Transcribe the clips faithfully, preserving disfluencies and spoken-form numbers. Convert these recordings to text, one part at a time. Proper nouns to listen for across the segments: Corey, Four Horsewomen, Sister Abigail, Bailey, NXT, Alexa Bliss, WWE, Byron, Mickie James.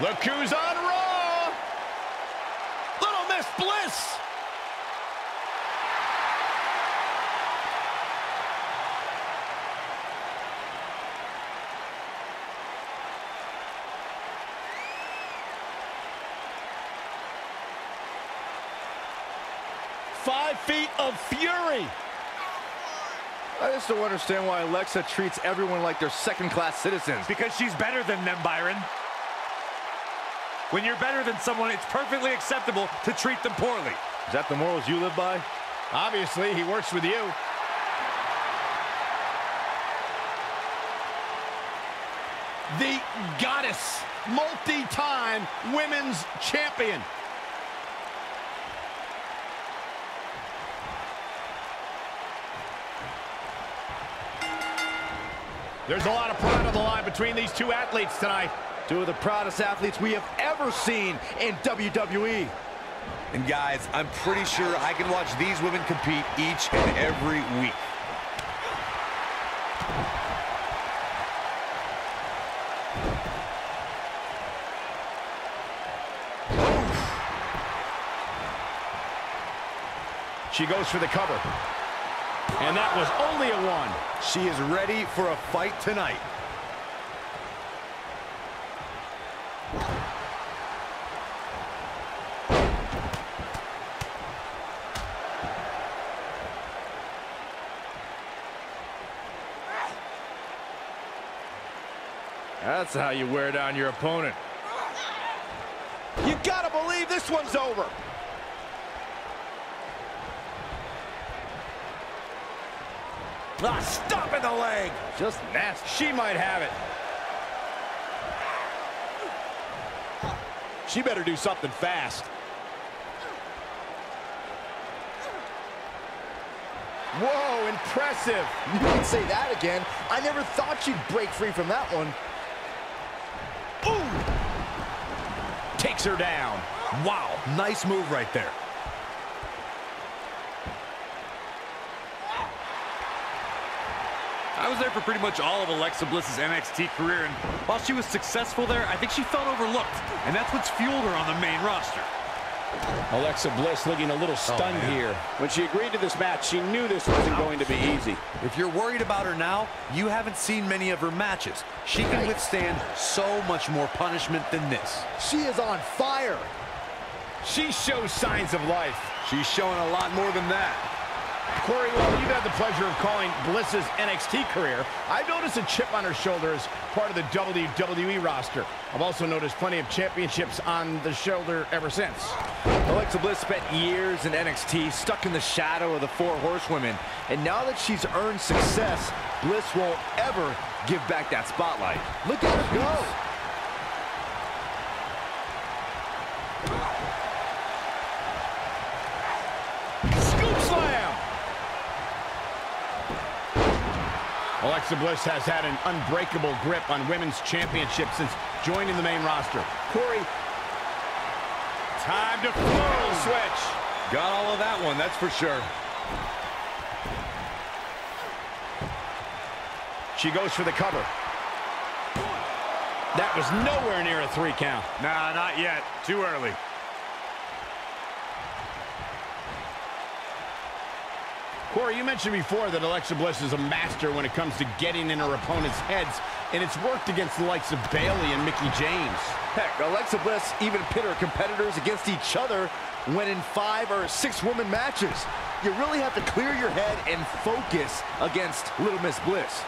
Look who's on Raw! Little Miss Bliss! Five feet of fury. I just don't understand why Alexa treats everyone like they're second-class citizens. Because she's better than them, Byron. When you're better than someone, it's perfectly acceptable to treat them poorly. Is that the morals you live by? Obviously, he works with you. The goddess, multi-time women's champion. There's a lot of pride on the line between these two athletes tonight. Two of the proudest athletes we have ever seen in W W E. And guys, I'm pretty sure I can watch these women compete each and every week. She goes for the cover. And that was only a one. She is ready for a fight tonight. That's how you wear down your opponent. You gotta believe this one's over. Ah, stop in the leg. Just nasty. She might have it. She better do something fast. Whoa, impressive. You can't say that again. I never thought she'd break free from that one. Ooh. Takes her down. Wow, nice move right there. I was there for pretty much all of Alexa Bliss's N X T career, and while she was successful there, I think she felt overlooked, and that's what's fueled her on the main roster. Alexa Bliss looking a little stunned oh, here. When she agreed to this match, she knew this wasn't going to be easy. If you're worried about her now, you haven't seen many of her matches. She can withstand so much more punishment than this. She is on fire. She shows signs of life. She's showing a lot more than that. Corey, well, you've had the pleasure of calling Bliss's N X T career. I've noticed a chip on her shoulder as part of the W W E roster. I've also noticed plenty of championships on the shoulder ever since. Alexa Bliss spent years in N X T, stuck in the shadow of the Four Horsewomen. And now that she's earned success, Bliss won't ever give back that spotlight. Look at her go. Alexa Bliss has had an unbreakable grip on women's championship since joining the main roster. Corey. Time to flurl switch. Got all of that one, that's for sure. She goes for the cover. That was nowhere near a three count. Nah, not yet. Too early. Corey, you mentioned before that Alexa Bliss is a master when it comes to getting in her opponent's heads, and it's worked against the likes of Bailey and Mickie James. Heck, Alexa Bliss even pit her competitors against each other when in five or six women matches. You really have to clear your head and focus against Little Miss Bliss.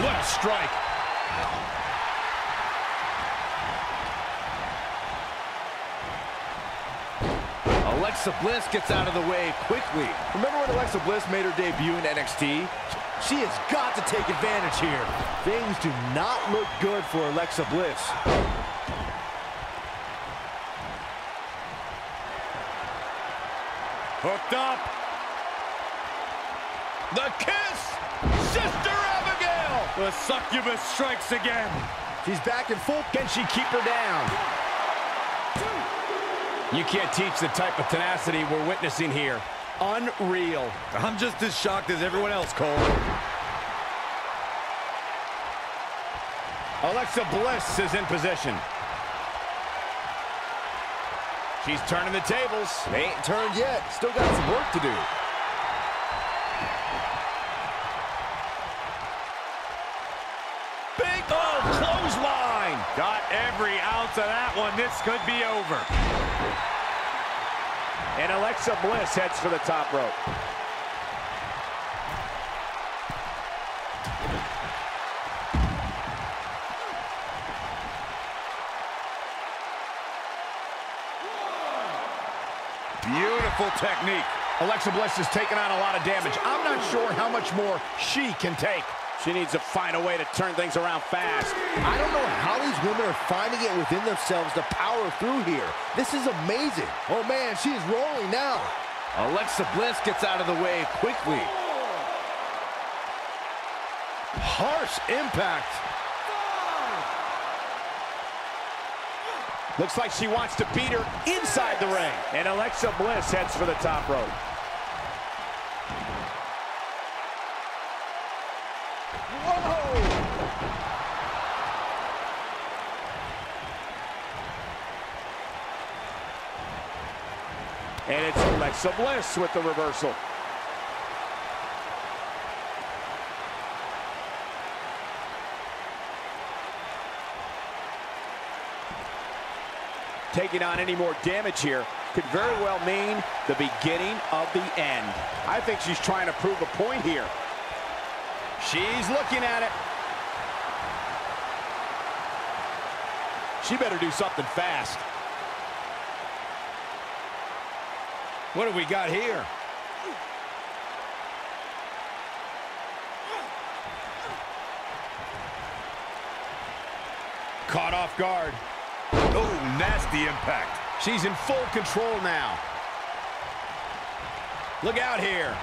What a strike. Alexa Bliss gets out of the way quickly. Remember when Alexa Bliss made her debut in N X T? She has got to take advantage here. Things do not look good for Alexa Bliss. Hooked up. The kiss! Sister Abigail! The succubus strikes again. She's back in full. Can she keep her down? You can't teach the type of tenacity we're witnessing here. Unreal. I'm just as shocked as everyone else, Cole. Alexa Bliss is in position. She's turning the tables. They ain't turned yet. Still got some work to do. Big old clothesline. Got every ounce of that one. This could be over. And Alexa Bliss heads for the top rope. Beautiful technique. Alexa Bliss has taken on a lot of damage. I'm not sure how much more she can take. She needs to find a way to turn things around fast. I don't know how these women are finding it within themselves to power through here. This is amazing. Oh, man, she is rolling now. Alexa Bliss gets out of the way quickly. Harsh impact. Looks like she wants to beat her inside the ring. And Alexa Bliss heads for the top rope. Whoa! And it's Alexa Bliss with the reversal. Taking on any more damage here could very well mean the beginning of the end. I think she's trying to prove a point here. She's looking at it. She better do something fast. What have we got here? Caught off guard. Oh, nasty impact. She's in full control now. Look out here.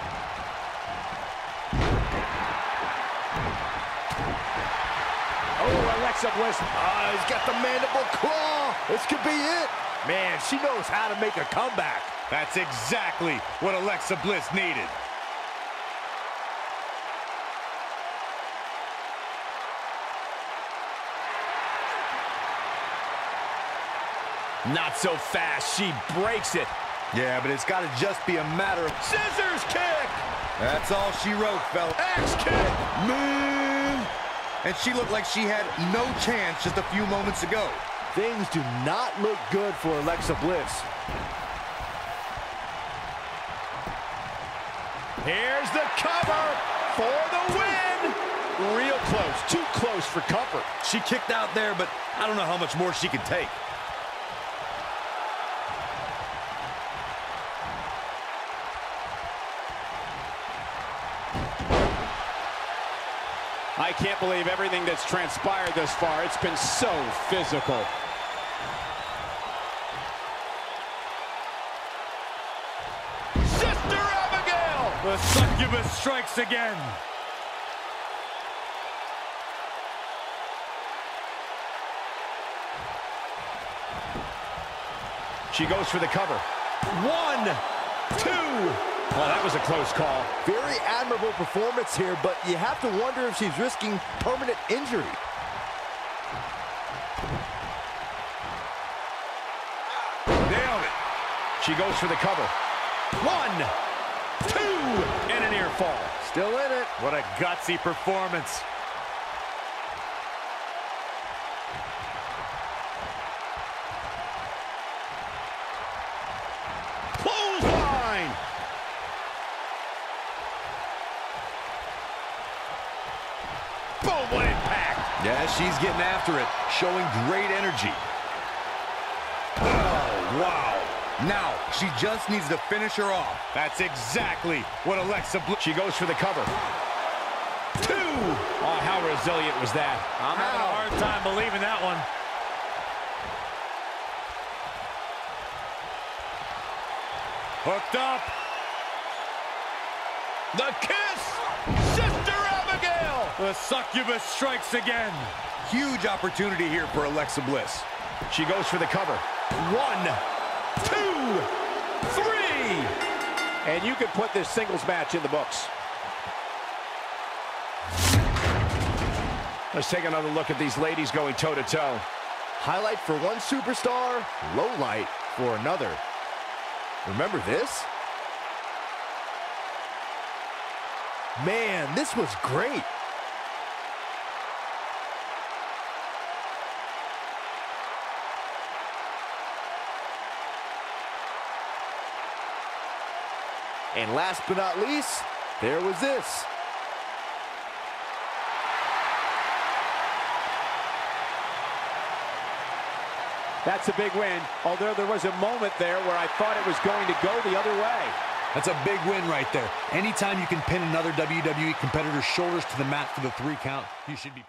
Oh, Alexa Bliss. Oh, he's got the mandible claw. This could be it. Man, she knows how to make a comeback. That's exactly what Alexa Bliss needed. Not so fast, she breaks it. Yeah, but it's gotta just be a matter of scissors kick. That's all she wrote, fella. Axe kick, move. And she looked like she had no chance just a few moments ago. Things do not look good for Alexa Bliss. Here's the cover for the win. Real close, too close for comfort. She kicked out there, but I don't know how much more she can take. I can't believe everything that's transpired this far. It's been so physical. Sister Abigail! The succubus strikes again. She goes for the cover. One, two. Well, that was a close call. Very admirable performance here, but you have to wonder if she's risking permanent injury. Nailed it. She goes for the cover. One, two, and an ear fall. Still in it. What a gutsy performance. She's getting after it, showing great energy. Oh, wow. Now, she just needs to finish her off. That's exactly what Alexa Bliss... She goes for the cover. Two! Oh, how resilient was that? I'm having a hard time believing that one. Hooked up. The kiss! Sister Abigail! The succubus strikes again. Huge opportunity here for Alexa Bliss. She goes for the cover. One, two, three. And you can put this singles match in the books. Let's take another look at these ladies going toe-to-toe. Highlight for one superstar, low light for another. Remember this? Man, this was great. And last but not least, there was this. That's a big win, although there was a moment there where I thought it was going to go the other way. That's a big win right there. Anytime you can pin another W W E competitor's shoulders to the mat for the three count, you should be...